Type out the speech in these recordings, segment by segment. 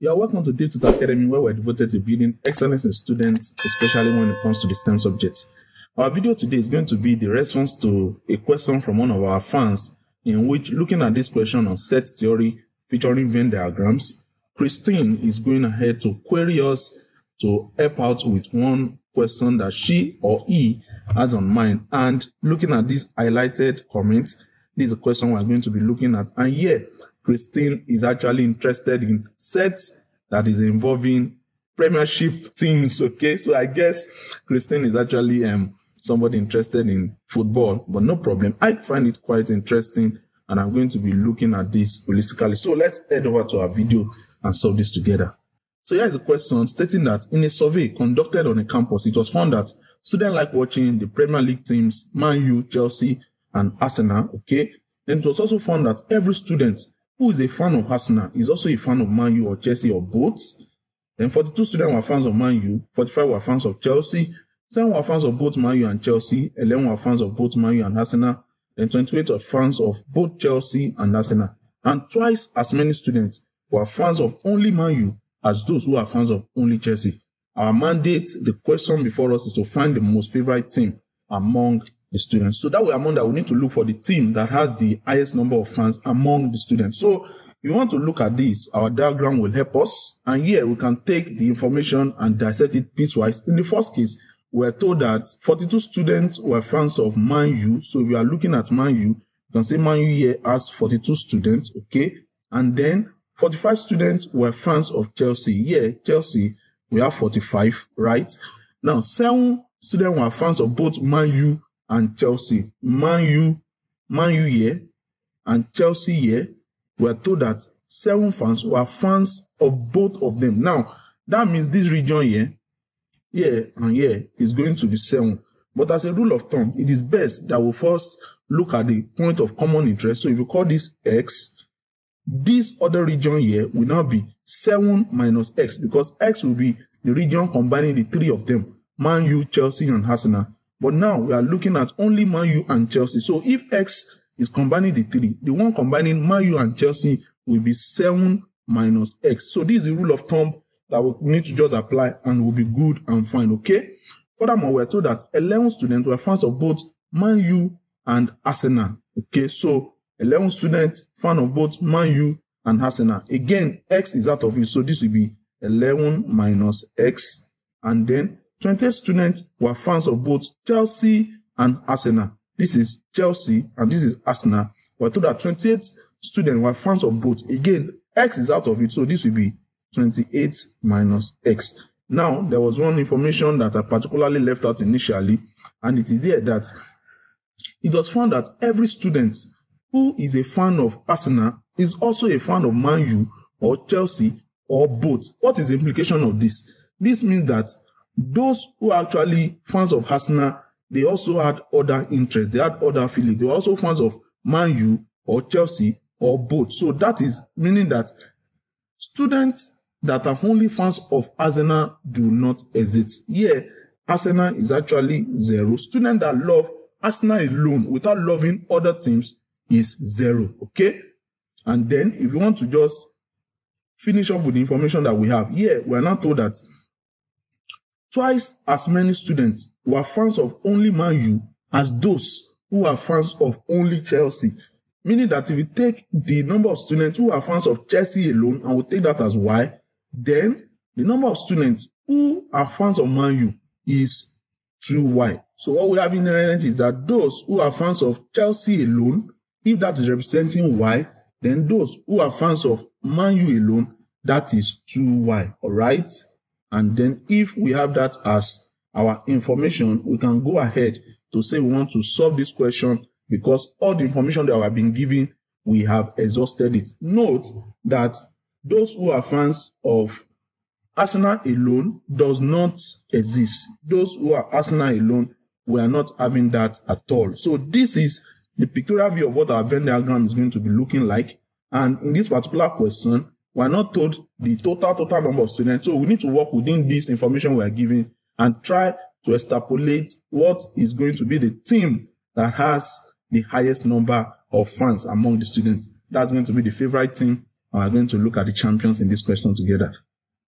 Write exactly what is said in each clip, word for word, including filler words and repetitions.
You are welcome to Davetuts Academy, where we are devoted to building excellence in students, especially when it comes to the STEM subjects. Our video today is going to be the response to a question from one of our fans, in which, looking at this question on set theory featuring Venn diagrams, Christine is going ahead to query us to help out with one question that she or he has on mind. And looking at this highlighted comment, this is a question we are going to be looking at. And yeah, Christine is actually interested in sets that is involving Premiership teams, okay? So I guess Christine is actually um, somebody interested in football, but no problem. I find it quite interesting, and I'm going to be looking at this holistically. So let's head over to our video and solve this together. So here's a question stating that in a survey conducted on a campus, it was found that students like watching the Premier League teams, Man U, Chelsea, and Arsenal, okay? Then it was also found that every student who is a fan of Arsenal is also a fan of Man U or Chelsea or both. Then forty-two students were fans of Man U, forty-five were fans of Chelsea, seven were fans of both Man U and Chelsea, eleven were fans of both Man U and Arsenal, then twenty-eight were fans of both Chelsea and Arsenal. And twice as many students were fans of only Man U as those who are fans of only Chelsea. Our mandate, the question before us, is to find the most favorite team among the students. So that way, among that, we need to look for the team that has the highest number of fans among the students. So if you want to look at this, our diagram will help us. And here we can take the information and dissect it piecewise. In the first case, we're told that forty-two students were fans of Man U. So if you are looking at Man U, you can say Man U here has forty-two students, okay? And then forty-five students were fans of Chelsea. Here, Chelsea, we have forty-five, right? Now, seven students were fans of both Man U and Chelsea. Man U, Man U here, and Chelsea here. We are told that seven fans were fans of both of them. Now, that means this region here, here and here is going to be seven. But as a rule of thumb, it is best that we first look at the point of common interest. So if you call this X, this other region here will now be seven minus X, because X will be the region combining the three of them, Man U, Chelsea, and Arsenal. But now we are looking at only Man U and Chelsea. So if X is combining the three, the one combining Man U and Chelsea will be seven minus X. So this is the rule of thumb that we need to just apply and will be good and fine, okay? Furthermore, we're told that eleven students were fans of both Man U and Arsenal, okay? So eleven students, fan of both Man U and Arsenal. Again, X is out of it, so this will be eleven minus X. And then twenty students were fans of both Chelsea and Arsenal. This is Chelsea and this is Arsenal. We're told that twenty-eight students were fans of both. Again, X is out of it, so this will be twenty-eight minus X. Now, there was one information that I particularly left out initially, and it is here that it was found that every student who is a fan of Arsenal is also a fan of Man U or Chelsea or both. What is the implication of this? This means that those who are actually fans of Arsenal, they also had other interests. They had other feelings. They were also fans of Man U or Chelsea or both. So that is meaning that students that are only fans of Arsenal do not exist. Here, Arsenal is actually zero. Students that love Arsenal alone without loving other teams is zero, okay? And then if you want to just finish up with the information that we have, here we are now told that twice as many students were fans of only Man U as those who are fans of only Chelsea. Meaning that if you take the number of students who are fans of Chelsea alone, and we take that as Y, then the number of students who are fans of Man U is two Y. So what we have in the is that those who are fans of Chelsea alone, if that is representing Y, then those who are fans of Man U alone, that is two Y, all right? And then if we have that as our information, we can go ahead to say we want to solve this question, because all the information that we have been given, we have exhausted it. Note that those who are fans of Arsenal alone does not exist. Those who are Arsenal alone, we are not having that at all. So this is the pictorial view of what our Venn diagram is going to be looking like. And in this particular question, we are not told the total, total number of students. So we need to work within this information we are given and try to extrapolate what is going to be the team that has the highest number of fans among the students. That's going to be the favorite team are going to look at the champions in this question together.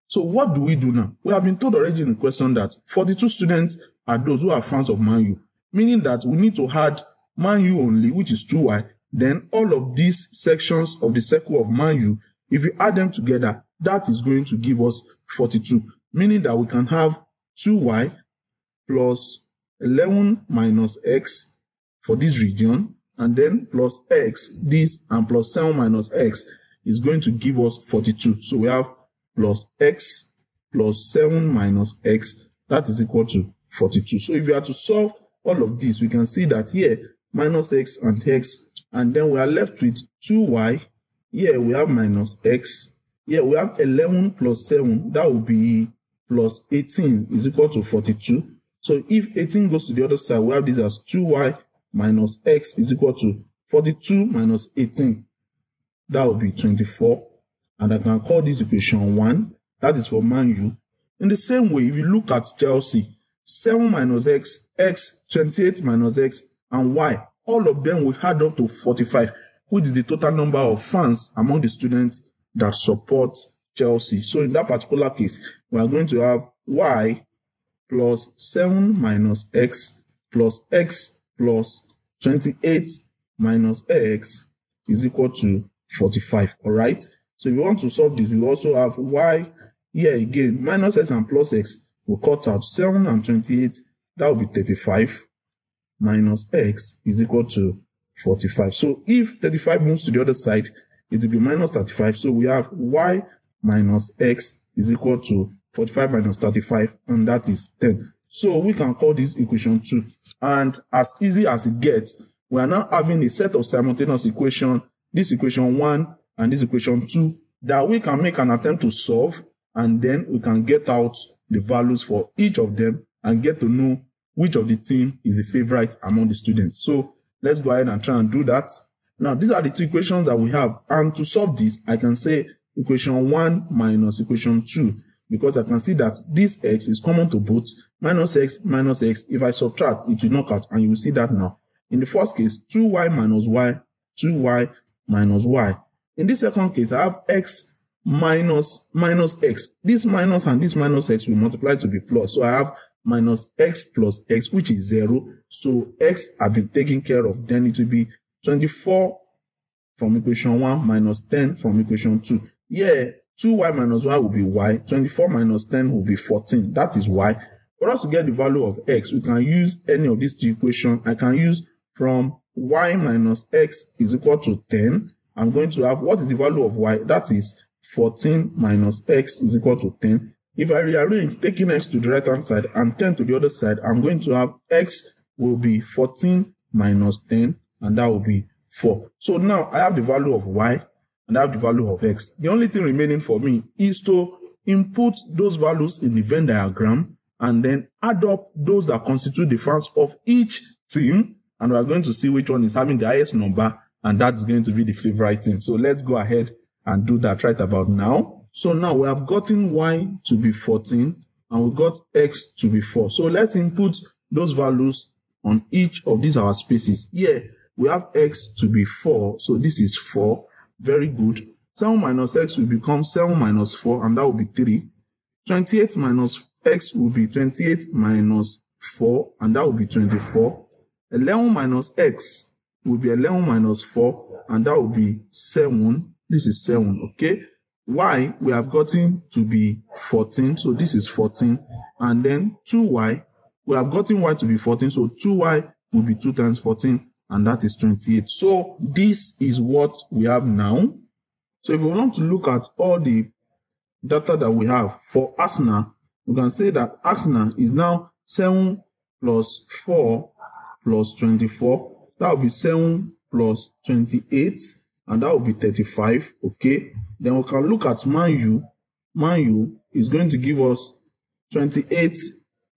So what do we do now? We have been told already in the question that forty-two students are those who are fans of Man U, meaning that we need to add Man U only, which is two y, then all of these sections of the circle of Man U, if you add them together, that is going to give us forty-two, meaning that we can have two y plus eleven minus x for this region, and then plus x, this, and plus seven minus x is going to give us forty-two. So we have plus x plus seven minus x, that is equal to forty-two. So if we are to solve all of this, we can see that here, minus x and x, and then we are left with two y. Here we have minus x. Here we have eleven plus seven, that will be plus eighteen is equal to forty-two. So if eighteen goes to the other side, we have this as two y minus x is equal to forty-two minus eighteen. That will be twenty-four. And I can call this equation one. That is for Man U. In the same way, if you look at Chelsea, seven minus x, x, twenty-eight minus x, and y, all of them will add up to forty-five, which is the total number of fans among the students that support Chelsea. So in that particular case, we are going to have y plus seven minus x plus x plus twenty-eight minus x is equal to forty-five. All right. So if you want to solve this, we also have y here again, minus x and plus x will cut out seven and twenty-eight. That will be thirty-five minus x is equal to forty-five. So if thirty-five moves to the other side, it will be minus thirty-five. So we have y minus x is equal to forty-five minus thirty-five, and that is ten. So we can call this equation two. And as easy as it gets, we are now having a set of simultaneous equations, this equation one and this equation two, that we can make an attempt to solve, and then we can get out the values for each of them and get to know which of the team is the favorite among the students. So let's go ahead and try and do that. Now, these are the two equations that we have. And to solve this, I can say equation one minus equation two, because I can see that this x is common to both. Minus x, minus x, if I subtract, it will knock out, and you will see that now. In the first case, two y minus y, two y minus y. In this second case, I have x minus minus x. This minus and this minus x will multiply to be plus. So I have minus x plus x, which is zero. So x have been taken care of. Then it will be twenty-four from equation one minus ten from equation two. Yeah, two y minus y will be y. twenty-four minus ten will be fourteen. That is y. For us to get the value of x, we can use any of these two equations. I can use from y minus x is equal to ten. I'm going to have, what is the value of y? That is fourteen minus x is equal to ten. If I rearrange, taking x to the right-hand side and ten to the other side, I'm going to have x will be fourteen minus ten, and that will be four. So now I have the value of y, and I have the value of x. The only thing remaining for me is to input those values in the Venn diagram and then add up those that constitute the fans of each team, and we're going to see which one is having the highest number, and that's going to be the favorite team. So let's go ahead and do that right about now. So now we have gotten y to be fourteen, and we got x to be four. So let's input those values on each of these our spaces. Here we have x to be four, so this is four. Very good. seven minus x will become seven minus four, and that will be three. twenty-eight minus x will be twenty-eight minus four, and that will be twenty-four. eleven minus x will be eleven minus four, and that will be seven. This is seven, okay? Y, we have gotten to be fourteen, so this is fourteen. And then two y, we have gotten y to be fourteen, so two y will be two times fourteen, and that is twenty-eight. So this is what we have now. So if we want to look at all the data that we have for Arsenal, we can say that Arsenal is now seven plus four plus twenty-four. That will be seven plus twenty-eight, and that will be thirty-five, okay? Then we can look at Man U. Man U is going to give us twenty-eight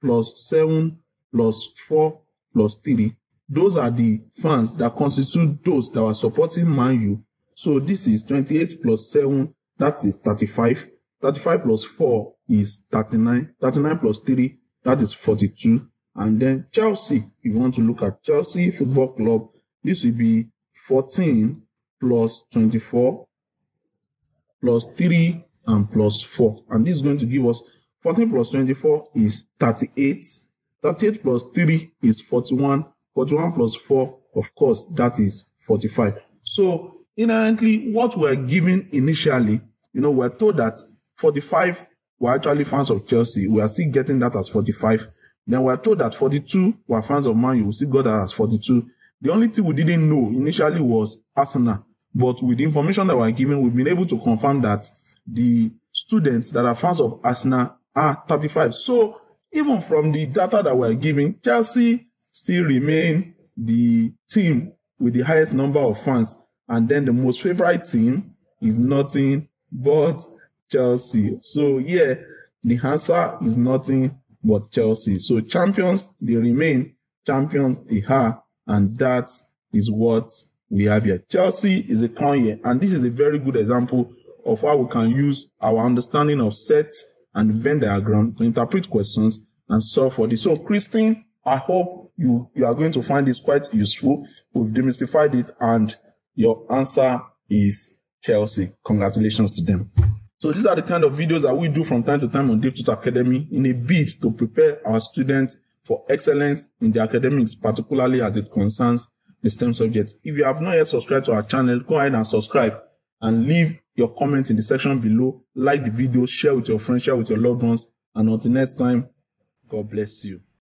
plus seven plus four plus three. Those are the fans that constitute those that are supporting Man U. So this is twenty-eight plus seven, that is thirty-five. thirty-five plus four is thirty-nine. thirty-nine plus three, that is forty-two. And then Chelsea, if you want to look at Chelsea Football Club, this will be fourteen plus twenty-four plus three and plus four. And this is going to give us fourteen plus twenty-four is thirty-eight. thirty-eight plus three is forty-one. forty-one plus four, of course, that is forty-five. So inherently, what we're given initially, you know, we're told that forty-five were actually fans of Chelsea. We are still getting that as forty-five. Then we're told that forty-two were fans of Man U. We still got that as forty-two. The only thing we didn't know initially was Arsenal. But with the information that we're given, we've been able to confirm that the students that are fans of Arsenal are thirty-five. So even from the data that we're given, Chelsea still remain the team with the highest number of fans. And then the most favorite team is nothing but Chelsea. So yeah, the answer is nothing but Chelsea. So champions, they remain. Champions, they are. And that is what we have here. Chelsea is a coin here. And this is a very good example of how we can use our understanding of set and Venn diagram to interpret questions and solve for this. So Christine, I hope you, you are going to find this quite useful. We've demystified it and your answer is Chelsea. Congratulations to them. So these are the kind of videos that we do from time to time on Davetuts Academy in a bid to prepare our students for excellence in the academics, particularly as it concerns the STEM subjects. If you have not yet subscribed to our channel, go ahead and subscribe and leave your comments in the section below. Like the video, share with your friends, share with your loved ones. And until next time, God bless you.